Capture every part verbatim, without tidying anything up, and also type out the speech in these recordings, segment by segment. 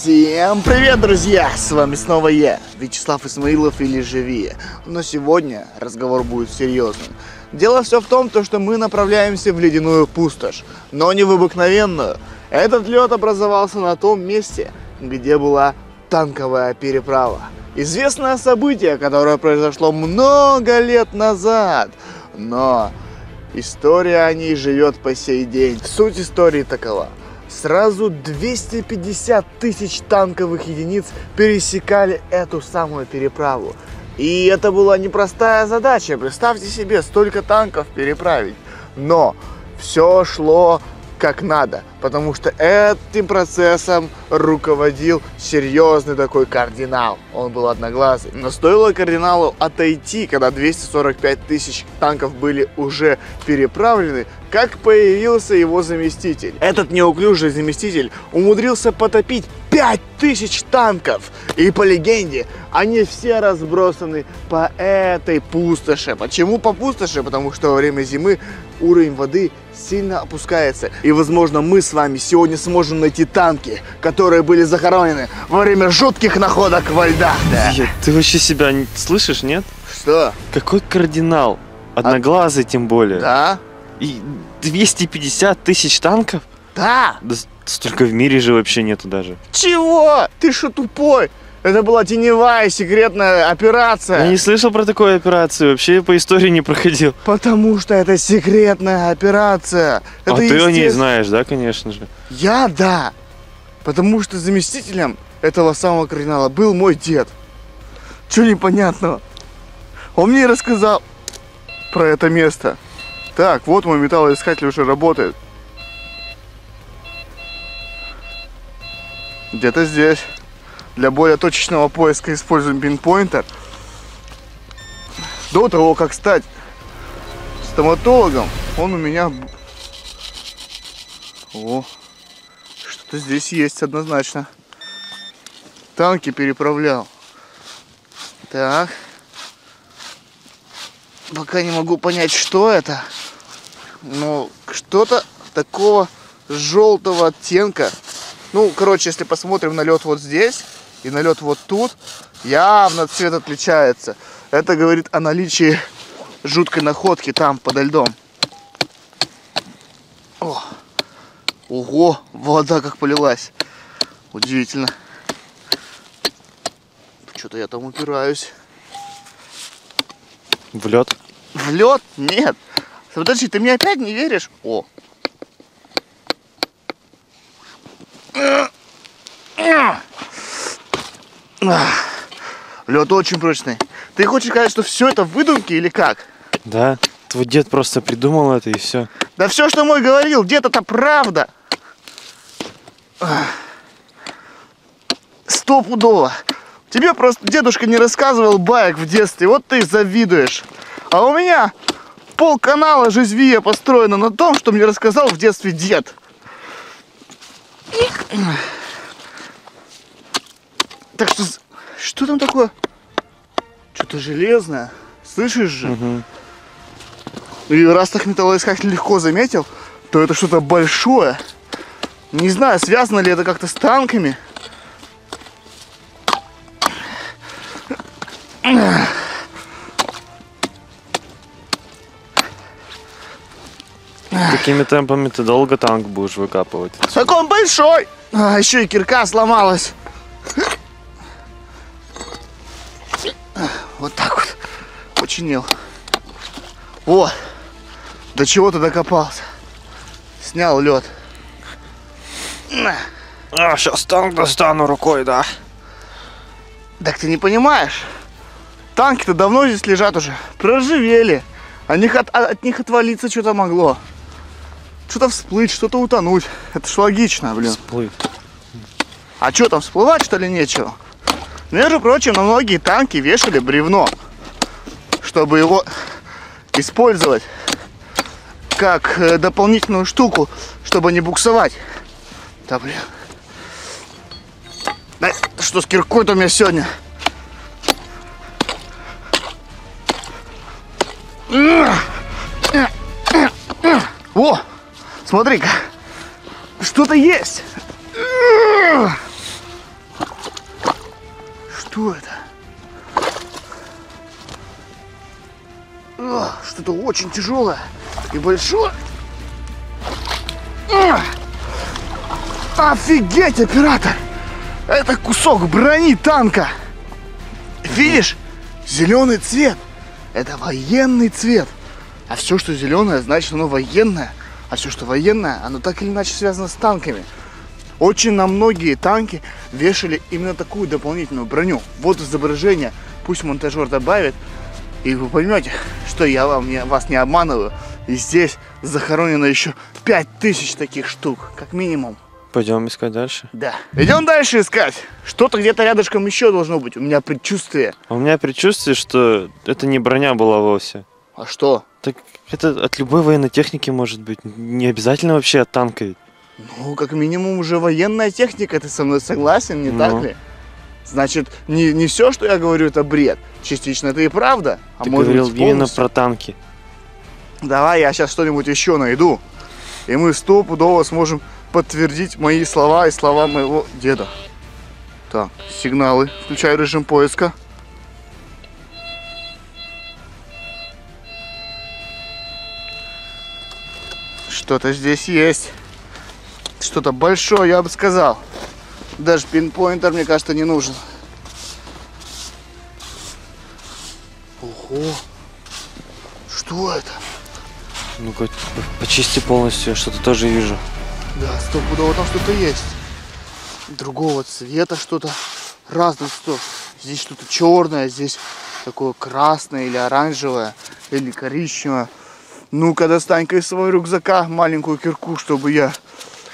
Всем привет, друзья! С вами снова я, Вячеслав Исмаилов или же Виа. Но сегодня разговор будет серьезным. Дело все в том, что мы направляемся в ледяную пустошь, но не в обыкновенную. Этот лед образовался на том месте, где была танковая переправа. Известное событие, которое произошло много лет назад, но история о ней живет по сей день. Суть истории такова. Сразу двести пятьдесят тысяч танковых единиц пересекали эту самую переправу. И это была непростая задача. Представьте себе, столько танков переправить. Но все шло как надо, потому что этим процессом руководил серьезный такой кардинал. Он был одноглазый. Но стоило кардиналу отойти, когда двести сорок пять тысяч танков были уже переправлены, как появился его заместитель. Этот неуклюжий заместитель умудрился потопить пять тысяч танков. И по легенде, они все разбросаны по этой пустоши. Почему по пустоши? Потому что во время зимы уровень воды сильно опускается. И, возможно, мы с вами сегодня сможем найти танки, которые были захоронены во время жутких находок во льдах. Да. Ты вообще себя слышишь, нет? Что? Какой кардинал? Одноглазый, а... тем более. Да? И двести пятьдесят тысяч танков? Да! Да столько в мире же вообще нету даже. Чего? Ты что, тупой? Это была теневая секретная операция. Я не слышал про такую операцию, вообще по истории не проходил. Потому что это секретная операция. Это а ты естественно... о ней знаешь, да, конечно же? Я, да. Потому что заместителем этого самого кардинала был мой дед. Чего непонятного? Он мне рассказал про это место. Так, вот мой металлоискатель уже работает. Где-то здесь. Для более точечного поиска используем пинпоинтер. До того, как стать стоматологом, он у меня... О, что-то здесь есть однозначно. Танки переправлял. Так. Пока не могу понять, что это. Но что-то такого желтого оттенка. Ну, короче, если посмотрим на лед вот здесь и на лед вот тут, явно цвет отличается. Это говорит о наличии жуткой находки там, подо льдом. О. Ого, вода как полилась. Удивительно. Что-то я там упираюсь. В лед? В лед? Нет. Подожди, ты мне опять не веришь? О. Лед очень прочный. Ты хочешь сказать, что все это выдумки или как? Да, твой дед просто придумал это и все. Да все, что мой говорил, дед, это правда. Стопудово. Тебе просто дедушка не рассказывал баек в детстве, вот ты завидуешь. А у меня пол канала «Жизнь Виа» построена на том, что мне рассказал в детстве дед. Так что, что там такое? Что-то железное, слышишь же? Угу. И раз так металлоискатель легко заметил, то это что-то большое. Не знаю, связано ли это как-то с танками. Такими темпами ты долго танк будешь выкапывать? Так он большой! А, еще и кирка сломалась. Вот так вот починил. О, до чего ты докопался? Снял лед. А, сейчас танк достану рукой, да. Так ты не понимаешь? Танки-то давно здесь лежат уже, проживели, от них, от, от них отвалиться что-то могло, что-то всплыть, что-то утонуть, это ж логично, блин. Всплыть. А что там, всплывать что ли нечего? Между прочим, на многие танки вешали бревно, чтобы его использовать как дополнительную штуку, чтобы не буксовать. Да блин, да, что с киркой-то у меня сегодня? О, смотри-ка, что-то есть. Что это? Что-то очень тяжелое и большое. Офигеть, оператор! Это кусок брони танка. Видишь? Зеленый цвет. Это военный цвет. А все, что зеленое, значит оно военное. А все, что военное, оно так или иначе связано с танками. Очень на многие танки вешали именно такую дополнительную броню. Вот изображение. Пусть монтажер добавит. И вы поймете, что я вам, не, вас не обманываю. И здесь захоронено еще пять тысяч таких штук, как минимум. Пойдем искать дальше? Да. Идем дальше искать. Что-то где-то рядышком еще должно быть. У меня предчувствие. У меня предчувствие, что это не броня была вовсе. А что? Так это от любой военной техники может быть. Не обязательно вообще от танка ведь. Ну, как минимум уже военная техника. Ты со мной согласен, не ну. так ли? Значит, не, не все, что я говорю, это бред. Частично это и правда. А ты может говорил быть именно про танки. Давай я сейчас что-нибудь еще найду. И мы стопудово сможем подтвердить мои слова и слова моего деда. Так, сигналы. Включаю режим поиска. Что-то здесь есть. Что-то большое, я бы сказал. Даже пинпоинтер, мне кажется, не нужен. Ого. Что это? Ну-ка, почисти полностью, я что-то тоже вижу. Да, стопудово там что-то есть. Другого цвета что-то. Разных что. Здесь что-то черное, здесь такое красное или оранжевое, или коричневое. Ну-ка, достань-ка из своего рюкзака маленькую кирку, чтобы я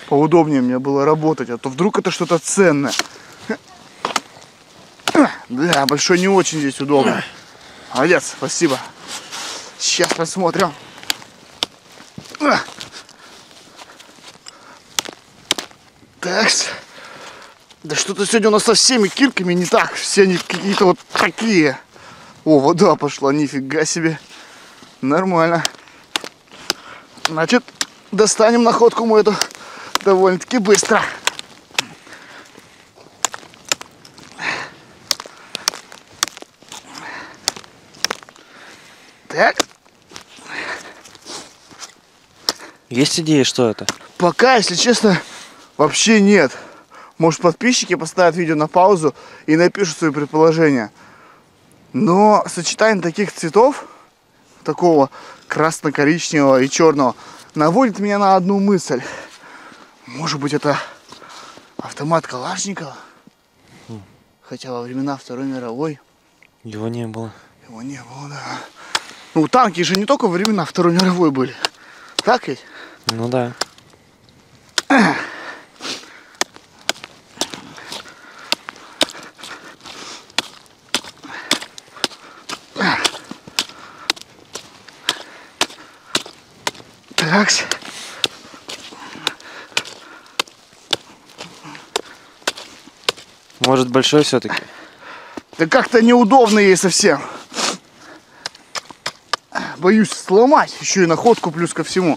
поудобнее мне было работать. А то вдруг это что-то ценное. Бля, большой не очень здесь удобно. Молодец, спасибо. Сейчас посмотрим. Такс. Да что-то сегодня у нас со всеми кирками не так. Все они какие-то вот такие. О, вода пошла, нифига себе. Нормально. Значит, достанем находку мы эту довольно-таки быстро. Так. Есть идеи, что это? Пока, если честно, вообще нет. Может, подписчики поставят видео на паузу и напишут свои предположения. Но сочетание таких цветов, такого красно-коричневого и черного, наводит меня на одну мысль. Может быть, это автомат Калашникова? Хм. Хотя во времена Второй мировой его не было. Его не было, да. Ну, танки же не только во времена Второй мировой были. Так ведь? Ну да. Так. Может, большой все-таки? Да как-то неудобно ей совсем. Боюсь сломать еще и находку плюс ко всему.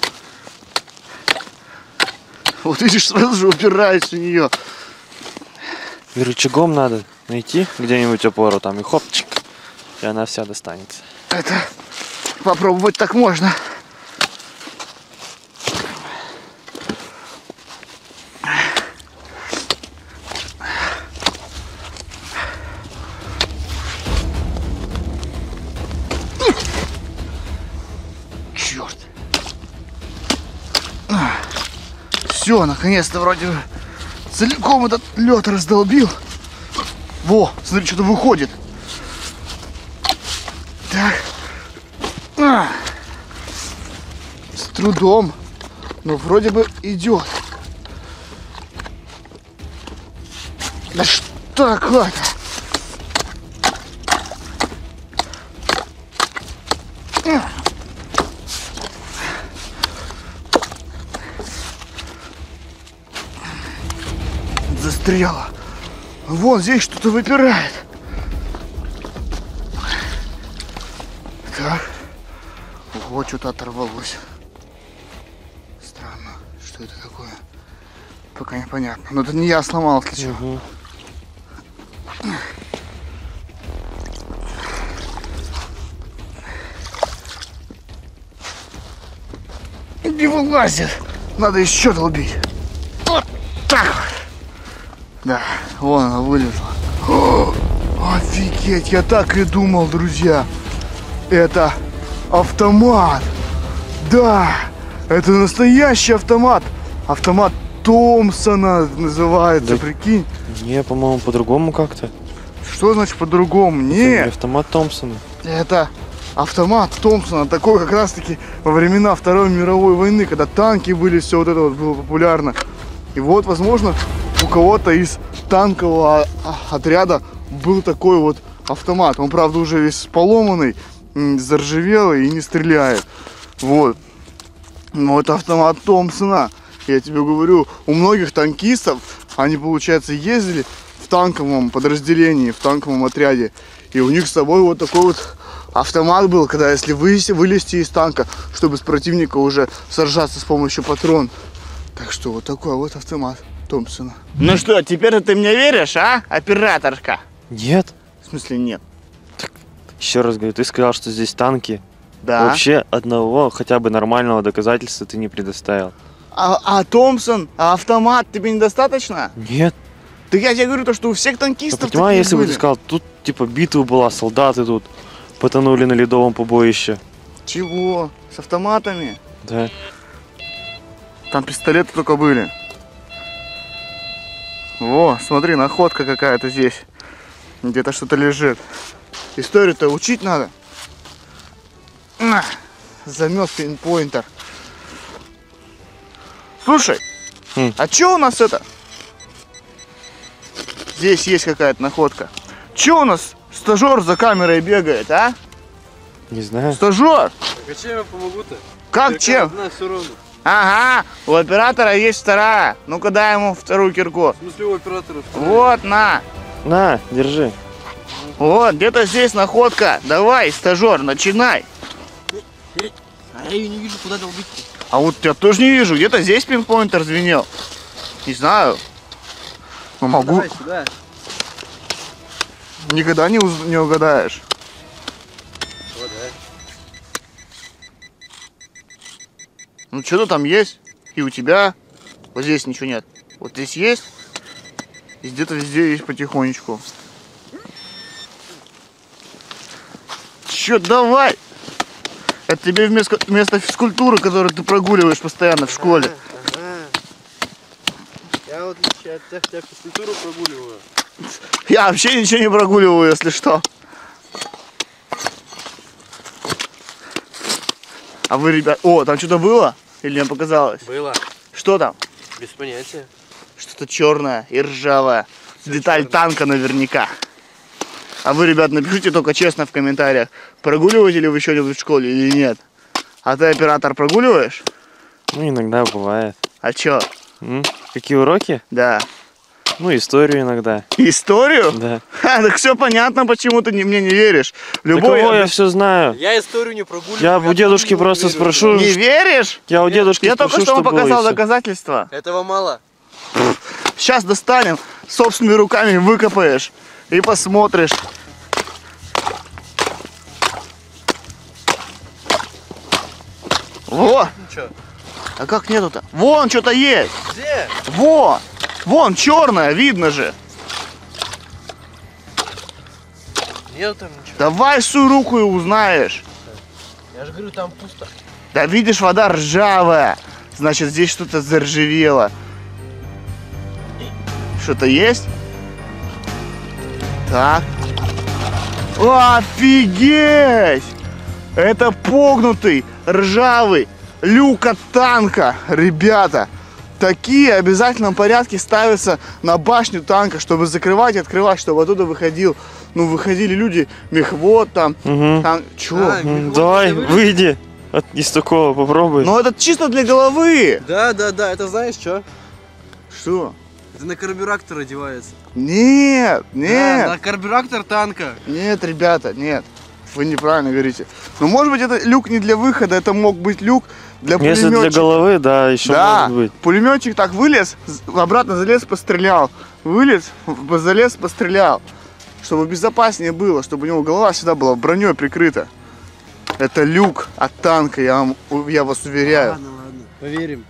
Вот видишь, сразу же упираюсь в нее. И рычагом надо найти где-нибудь опору там и хопчик. И она вся достанется. Это попробовать так можно. Все, наконец-то вроде бы целиком этот лед раздолбил. Во, смотри, что-то выходит. Так. С трудом, но вроде бы идет. Да что такое-то? Застряла. Вон здесь что-то выпирает. Так. Вот что-то оторвалось. Странно. Что это такое? Пока непонятно. Но это не я сломал, если чего. Угу. не вылазит. Надо еще долбить. Вот так. Да, вон она вылезла. О, офигеть, я так и думал, друзья. Это автомат. Да, это настоящий автомат. Автомат Томпсона называется, да, прикинь. Не, по-моему, по-другому как-то. Что значит по-другому? Не. Автомат Томпсона. Это автомат Томпсона, такой как раз-таки во времена Второй мировой войны, когда танки были, все вот это вот было популярно. И вот, возможно, у кого-то из танкового отряда был такой вот автомат. Он, правда, уже весь поломанный, заржавелый и не стреляет. Вот. Но это автомат Томпсона. Я тебе говорю, у многих танкистов, они, получается, ездили в танковом подразделении, в танковом отряде. И у них с собой вот такой вот автомат был, когда если вылезти из танка, чтобы с противника уже сражаться с помощью патрон. Так что вот такой вот автомат Томпсона. Ну что, теперь ты мне веришь, а, операторка? Нет. В смысле нет? Так, еще раз говорю, ты сказал, что здесь танки. Да. Вообще одного хотя бы нормального доказательства ты не предоставил. А, а Томпсон, а автомат тебе недостаточно? Нет. Так я тебе говорю, то, что у всех танкистов. Понимаю, если были. Бы ты сказал, тут типа битва была, солдаты тут потонули на ледовом побоище. Чего? С автоматами? Да. Там пистолеты только были. Во, смотри, находка какая-то здесь. Где-то что-то лежит. Историю-то учить надо. Замёс пинпоинтер. Слушай, хм. А чё у нас это? Здесь есть какая-то находка. Чё у нас стажёр за камерой бегает, а? Не знаю. Стажёр! Так а чем я помогу-то? Как Только чем? Одна, всё равно. Ага, у оператора есть вторая. Ну-ка дай ему вторую кирку. В смысле у оператора вторая? Вот, на. На, держи. Вот, где-то здесь находка. Давай, стажёр, начинай. А я ее не вижу, куда долбить-то? А вот я тоже не вижу. Где-то здесь пинпоинтер звенел. Не знаю. Но могу. Давай сюда. Никогда не, уз... не угадаешь. О, да. Ну что-то там есть. И у тебя. Вот здесь ничего нет. Вот здесь есть. И где-то везде есть потихонечку. Че, давай! Это тебе вместо, вместо физкультуры, которую ты прогуливаешь постоянно в школе. Ага, ага. Я вот от тебя, тебя физкультуру прогуливаю. Я вообще ничего не прогуливаю, если что. А вы, ребят... О, там что-то было? Или мне показалось? Было. Что там? Без понятия. Что-то черное и ржавое. Все деталь черное. Танка наверняка. А вы, ребят, напишите только честно в комментариях, прогуливаете ли вы что-нибудь в школе или нет. А ты, оператор, прогуливаешь? Ну, иногда бывает. А чё? М? Какие уроки? Да. Ну, историю иногда. Историю? Да. Ха, так все понятно, почему ты мне не веришь. Любой... Так, о, я все знаю. Я историю не прогуливаю. Я, я у дедушки просто верю, спрошу. Не веришь? Я у дедушки я спрошу, Я только что вам показал доказательства. Этого мало. Сейчас достанем, собственными руками выкопаешь. И посмотришь. Во! Ничего. А как нету-то? Вон что-то есть! Где? Во! Вон черное, видно же! Нету там ничего. Давай свою руку и узнаешь. Я же говорю, там пусто. Да видишь, вода ржавая. Значит, здесь что-то заржавело. Что-то есть? Так. Офигеть! Это погнутый, ржавый люк от танка, ребята. Такие в обязательном порядке ставятся на башню танка, чтобы закрывать и открывать, чтобы оттуда выходил. Ну, выходили люди, мехвод там. Угу. Там чего? А, давай, выйди от такого, попробуй. Но это чисто для головы. Да, да, да, это знаешь что? Что? Это на карбюратор одевается. Нет, нет. Да, на карбюратор танка. Нет, ребята, нет. Вы неправильно говорите. Ну, может быть, это люк не для выхода, это мог быть люк для пулеметчика. Если для головы, да, еще да, может быть. Пулеметчик так вылез, обратно залез, пострелял. Вылез, залез, пострелял. Чтобы безопаснее было, чтобы у него голова всегда была броней прикрыта. Это люк от танка, я, вам, я вас уверяю. Ладно, ладно. Поверим.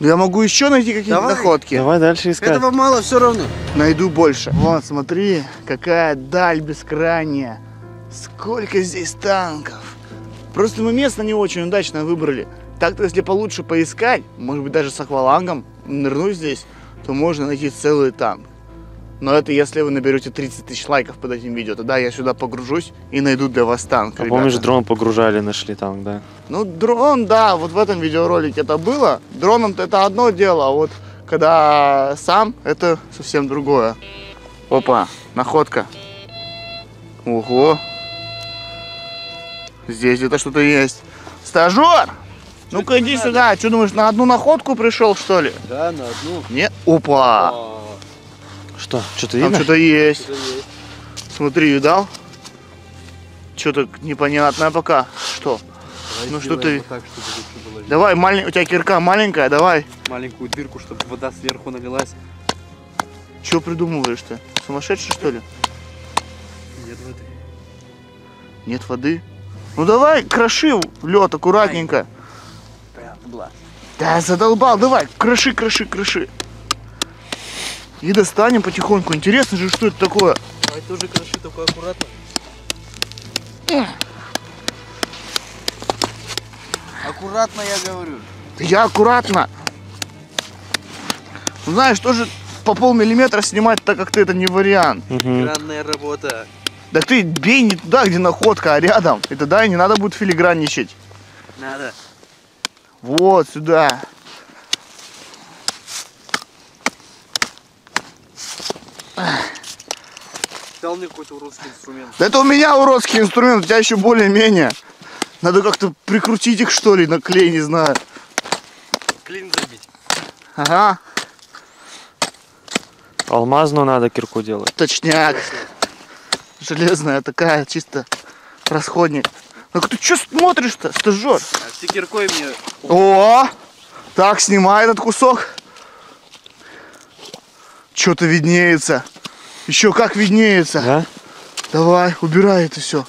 Я могу еще найти какие-то находки. Давай дальше искать. Этого мало все равно. Найду больше. Вот, смотри, какая даль бескрайняя. Сколько здесь танков. Просто мы место не очень удачно выбрали. Так-то, если получше поискать, может быть, даже с аквалангом нырнуть здесь, то можно найти целый танк. Но это если вы наберете тридцать тысяч лайков под этим видео, тогда я сюда погружусь и найду для вас танк. А ребята, помнишь, дрон погружали, нашли танк, да? Ну, дрон, да, вот в этом видеоролике это было. Дроном-то это одно дело, а вот когда сам, это совсем другое. Опа, находка. Ого. Здесь где-то что-то есть. Стажер! Ну-ка иди сюда. Что думаешь, на одну находку пришел, что ли? Да, на одну. Нет? Опа! Опа. Что? Что-то видно? Там что-то есть. есть. Смотри, видал? Что-то непонятное пока. Что? Давай, ну что ты? Вот так, чтобы давай, малень... у тебя кирка маленькая, давай. Маленькую дырку, чтобы вода сверху налилась. Чего придумываешь ты? Сумасшедший, что ли? Нет воды. Нет воды? Ну давай, кроши лед аккуратненько. Прям была. Да, задолбал, давай, кроши, кроши, кроши. И достанем потихоньку. Интересно же, что это такое. А это уже кроши, только аккуратно. Аккуратно, я говорю. Я аккуратно. Знаешь, тоже по полмиллиметра снимать, так как ты, это не вариант. Филигранная работа. Да ты бей не туда, где находка, а рядом. И тогда и не надо будет филигранничать. Надо. Вот сюда. Дал мне какой-то уродский инструмент. Да это у меня уродский инструмент, у тебя еще более-менее. Надо как-то прикрутить их, что ли, на клей, не знаю. Клин забить. Ага. Алмазную надо кирку делать. Точняк. Железная такая, чисто расходник. Ну ты что смотришь-то, стажер? А ты киркой мне... О! Так, снимай этот кусок. Что-то виднеется. Еще как виднеется. Да? Давай, убирай это все.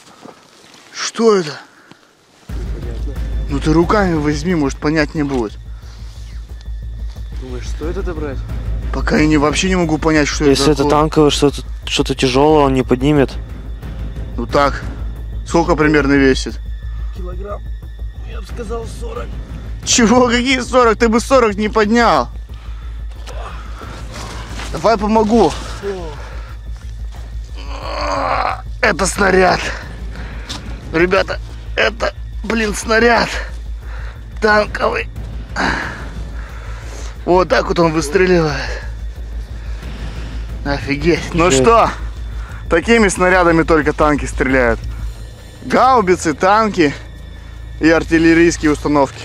Что это? Непонятно. Ну ты руками возьми, может понять не будет. Думаешь, стоит это брать? Пока я не, вообще не могу понять, что Если это Если это танковое, что-то что-то тяжелое, он не поднимет. Ну так. Сколько примерно весит? Килограмм. Я бы сказал сорок. Чего? Какие сорок? Ты бы сорок не поднял. Давай помогу. О. Это снаряд. Ребята, это, блин, снаряд. Танковый. Вот так вот он выстреливает. Офигеть. Офигеть. Ну что, такими снарядами только танки стреляют. Гаубицы, танки и артиллерийские установки.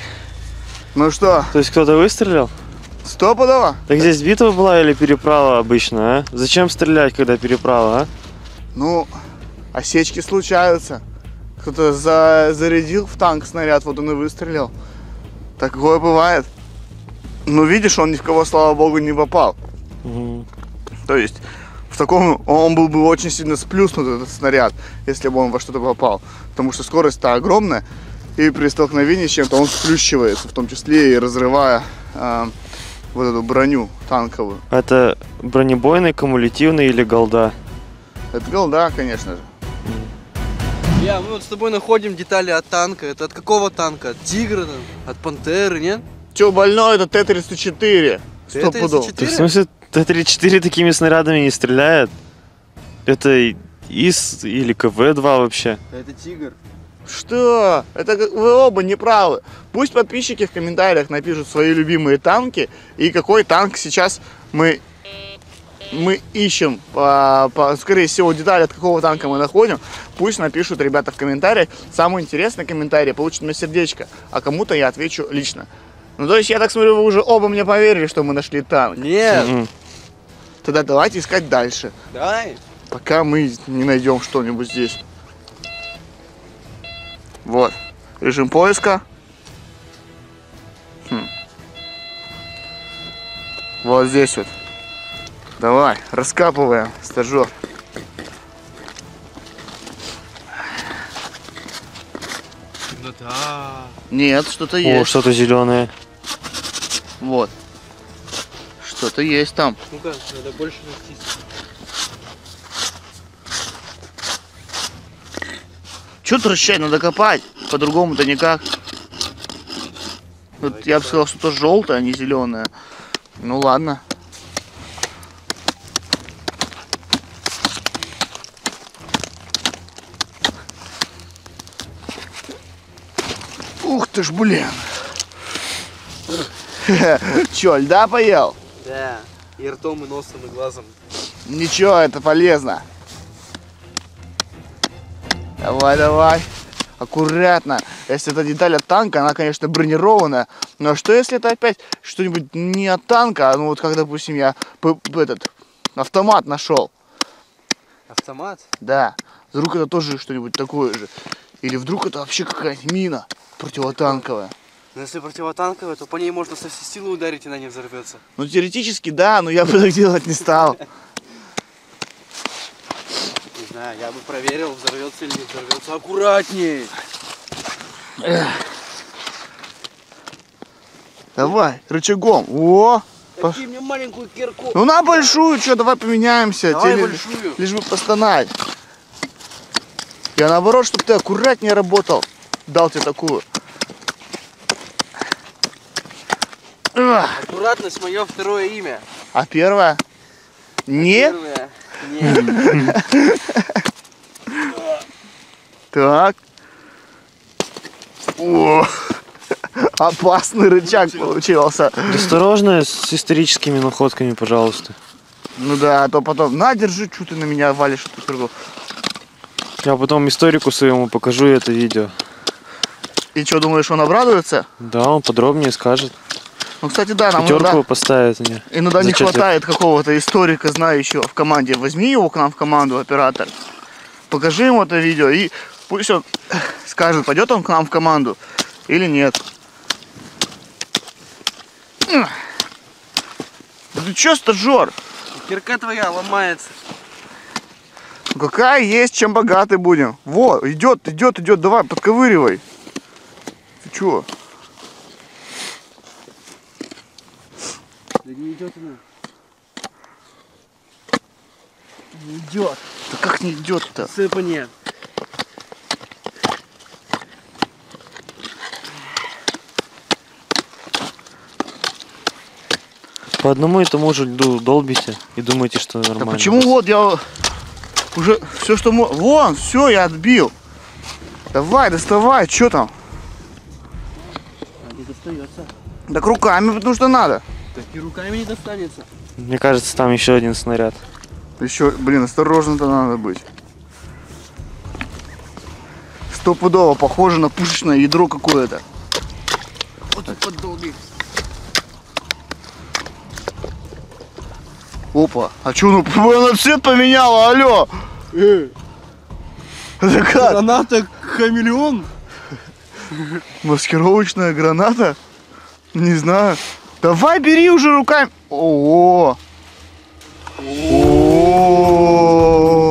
Ну что? То есть кто-то выстрелил? Стопудово. Так здесь битва была или переправа обычно, а? Зачем стрелять, когда переправа, а? Ну, осечки случаются. Кто-то за... зарядил в танк снаряд, вот он и выстрелил. Такое бывает. Ну, видишь, он ни в кого, слава богу, не попал. Угу. То есть, в таком он был бы очень сильно сплюснут, этот снаряд, если бы он во что-то попал. Потому что скорость-то огромная, и при столкновении с чем-то он сплющивается, в том числе и разрывая... Э вот эту броню танковую. Это бронебойный, кумулятивный или голда? Это голда, конечно же. Я, мы вот с тобой находим детали от танка. Это от какого танка? От Тигра, от Пантеры, нет? Че, больной, это Т тридцать четыре. Т тридцать четыре? Ты, в смысле, Т тридцать четыре такими снарядами не стреляет? Это ИС или К В два вообще? Это Тигр. Что? Это вы оба не правы. Пусть подписчики в комментариях напишут свои любимые танки и какой танк сейчас мы, мы ищем. По, по, скорее всего, детали от какого танка мы находим. Пусть напишут ребята в комментариях. Самый интересный комментарий получит мне сердечко, а кому-то я отвечу лично. Ну, то есть, я так смотрю, вы уже оба мне поверили, что мы нашли танк. Нет. Mm-hmm. Тогда давайте искать дальше. Давай. Пока мы не найдем что-нибудь здесь. Вот, режим поиска. Хм. Вот здесь вот. Давай, раскапываем, стажер. Темнота. Нет, что-то есть. О, что-то зеленое. Вот. Что-то есть там. Ну-ка, надо больше найтись. Чё трещать, надо копать. По-другому-то никак. Вот я бы сказал, что-то желтое, а не зеленое. Ну ладно. Ух ты ж, блин. Чё, льда поел? Да, и ртом, и носом, и глазом. Ничего, это полезно. Давай, давай. Аккуратно. Если это деталь от танка, она, конечно, бронированная. Но что, если это опять что-нибудь не от танка? Ну вот как, допустим, я этот автомат нашел. Автомат? Да. Вдруг это тоже что-нибудь такое же. Или вдруг это вообще какая-нибудь мина противотанковая. Но если противотанковая, то по ней можно со всей силы ударить, и она не взорвется. Ну теоретически да, но я бы так делать не стал. Не знаю, я бы проверил, взорвется или не взорвется. Аккуратней! Эх. Давай, рычагом. О! Пош... мне маленькую кирку. Ну на большую, что, давай поменяемся. Давай Тебе большую. Лишь, лишь бы постанать. Я наоборот, чтобы ты аккуратнее работал. Дал тебе такую. Аккуратность — мое второе имя. А первое? Не? Так. О, опасный рычаг получился. Осторожно с историческими находками, пожалуйста. Ну да, а то потом, на, держи, что ты на меня валишь эту кирку. Я потом историку своему покажу это видео. И что, думаешь, он обрадуется? Да, он подробнее скажет. Ну, кстати, да, нам иногда, поставят мне. иногда не хватает какого-то историка, знающего в команде. Возьми его к нам в команду, оператор. Покажи ему это видео, и пусть он скажет, пойдет он к нам в команду или нет. Да ты че, стажер? Кирка твоя ломается. Ну, какая есть, чем богаты будем. Во, идет, идет, идет, давай, подковыривай. Ты че? Да не идет она. Не идет. Да как не идет-то? Сыпание. По одному этому же льду долбите и думаете, что нормально. Да почему вот я уже все, что мог... Вон, все, я отбил. Давай, доставай, что там? А не достается. Так руками, потому что надо. Так и руками не достанется. Мне кажется, там еще один снаряд. Еще, блин, осторожно-то надо быть. Стопудово похоже на пушечное ядро какое-то. Вот тут поддолбит. Опа, а че, ну, она цвет поменяла, алло! Э, это как? Граната хамелеон? Маскировочная граната? Не знаю. Давай, бери уже руками. О, -о, -о, -о,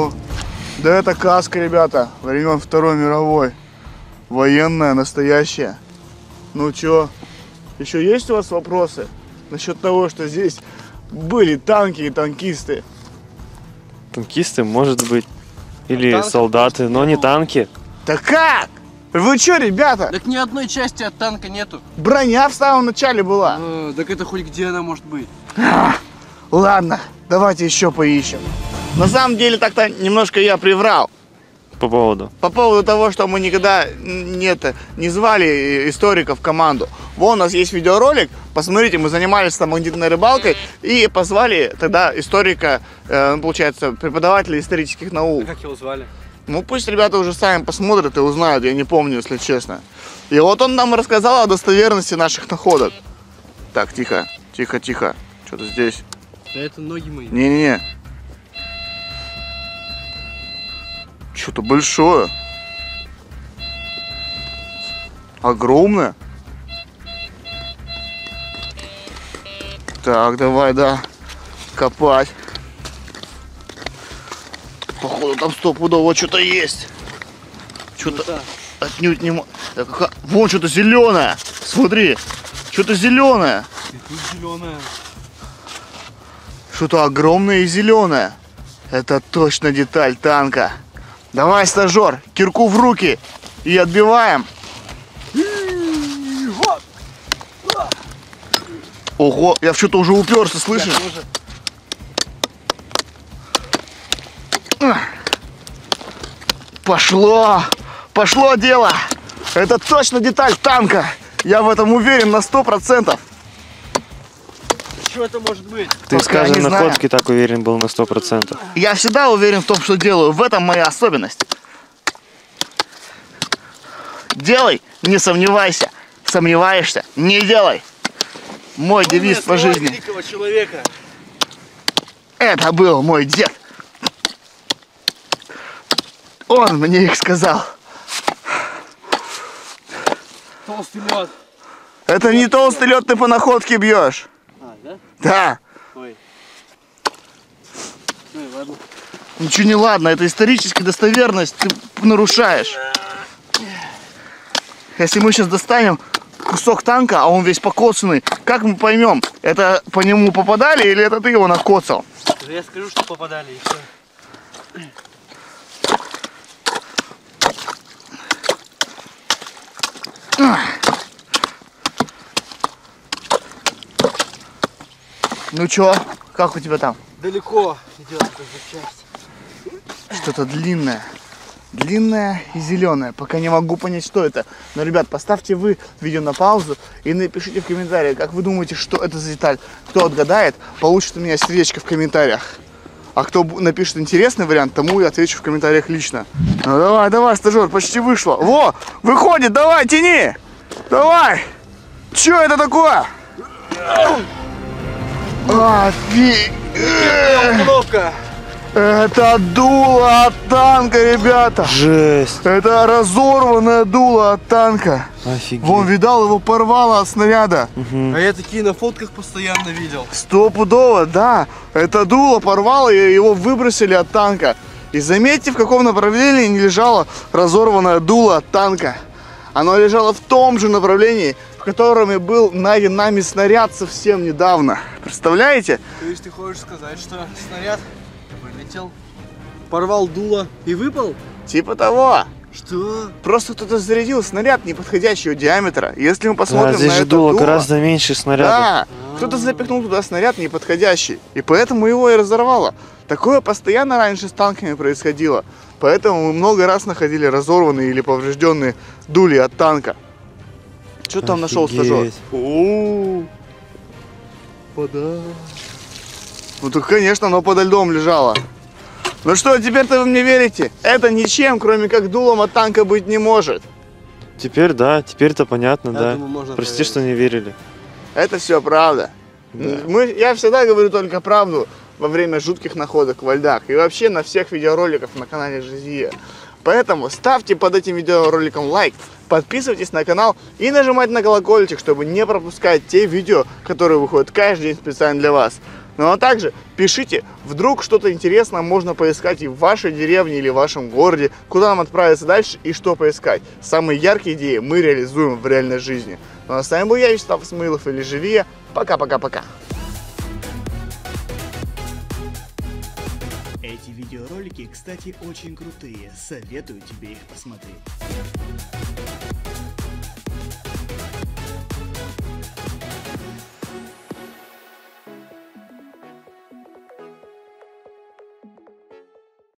-о. Да это каска, ребята, времен Второй мировой, военная, настоящая. Ну чё, еще есть у вас вопросы насчет того, что здесь были танки и танкисты? Танкисты, может быть, или а солдаты, но не танки. Да как? Вы чё, ребята? Так ни одной части от танка нету. Броня в самом начале была. Э, так это хоть где она может быть? А, ладно, давайте еще поищем. На самом деле так-то немножко я приврал. По поводу? По поводу того, что мы никогда нет, не звали историков в команду. Вон у нас есть видеоролик, посмотрите, мы занимались там магнитной рыбалкой и позвали тогда историка, получается, преподавателя исторических наук. А как его звали? Ну пусть ребята уже сами посмотрят и узнают, я не помню, если честно. И вот он нам рассказал о достоверности наших находок. Так, тихо, тихо, тихо. Что-то здесь. Да это ноги мои. Не-не-не. Что-то большое. Огромное. Так, давай, да. Копать. Походу там стопудово что-то есть. Что-то отнюдь не... Вон что-то зеленое. Смотри. Что-то зеленое. И тут зеленая. Что-то огромное и зеленое. Это точно деталь танка. Давай, стажер, кирку в руки и отбиваем. Ого, я в что-то уже уперся, слышишь? Пошло! Пошло дело! Это точно деталь танка! Я в этом уверен на сто процентов! Что это может быть? Ты с каждой находки так уверен был на сто процентов. Я всегда уверен в том, что делаю. В этом моя особенность. Делай, не сомневайся. Сомневаешься, не делай. Мой девиз по жизни. Это был мой дед. Он мне их сказал. Толстый лед. Это не толстый лед, ты по находке бьешь. А, да? Да. Ой. Ну и ладно. Ничего не ладно, это историческая достоверность, ты нарушаешь. Если мы сейчас достанем кусок танка, а он весь покоцанный, как мы поймем, это по нему попадали или это ты его накоцал? Я скажу, что попадали и все. Ну чё, как у тебя там? Далеко идет эта часть. Что-то длинное. Длинное и зеленое. Пока не могу понять, что это. Но, ребят, поставьте вы видео на паузу и напишите в комментариях, как вы думаете, что это за деталь. Кто отгадает, получит у меня сердечко в комментариях. А кто напишет интересный вариант, тому я отвечу в комментариях лично. Ну, давай, давай, стажер, почти вышло. Во, выходит, давай, тяни. Давай. Чё это такое? Офигеть! Это дуло от танка, ребята! Жесть! Это разорванное дуло от танка. Офигеть! Вон, видал, его порвало от снаряда. Угу. А я такие на фотках постоянно видел. Стопудово, да. Это дуло порвало, и его выбросили от танка. И заметьте, в каком направлении не лежало разорванное дуло от танка. Оно лежало в том же направлении, в котором и был найден нами снаряд совсем недавно. Представляете? То есть ты хочешь сказать, что снаряд вылетел, порвал дуло и выпал? Типа того. Что? Просто кто-то зарядил снаряд неподходящего диаметра. Если мы посмотрим, да, здесь на же это дуло, дуло гораздо меньше снаряда. Да, а -а -а. Кто-то запихнул туда снаряд неподходящий, и поэтому его и разорвало. Такое постоянно раньше с танками происходило. Поэтому мы много раз находили разорванные или поврежденные дули от танка. Что там нашел, стажер? О-о-о. Вода. Ну так, конечно, оно подо льдом лежало. Ну что, теперь-то вы мне верите? Это ничем, кроме как дулом от танка, быть не может. Теперь да, теперь-то понятно, да. Прости, что не верили. Это все правда. Да. Мы, я всегда говорю только правду во время жутких находок во льдах. И вообще на всех видеороликах на канале Жизнь Виа. Поэтому ставьте под этим видеороликом лайк, подписывайтесь на канал и нажимайте на колокольчик, чтобы не пропускать те видео, которые выходят каждый день специально для вас. Ну а также пишите, вдруг что-то интересное можно поискать и в вашей деревне или в вашем городе, куда нам отправиться дальше и что поискать. Самые яркие идеи мы реализуем в реальной жизни. Ну а с вами был я, Вячеслав Исмаилов или Жизнь Виа. Пока-пока-пока. Эти видеоролики, кстати, очень крутые. Советую тебе их посмотреть.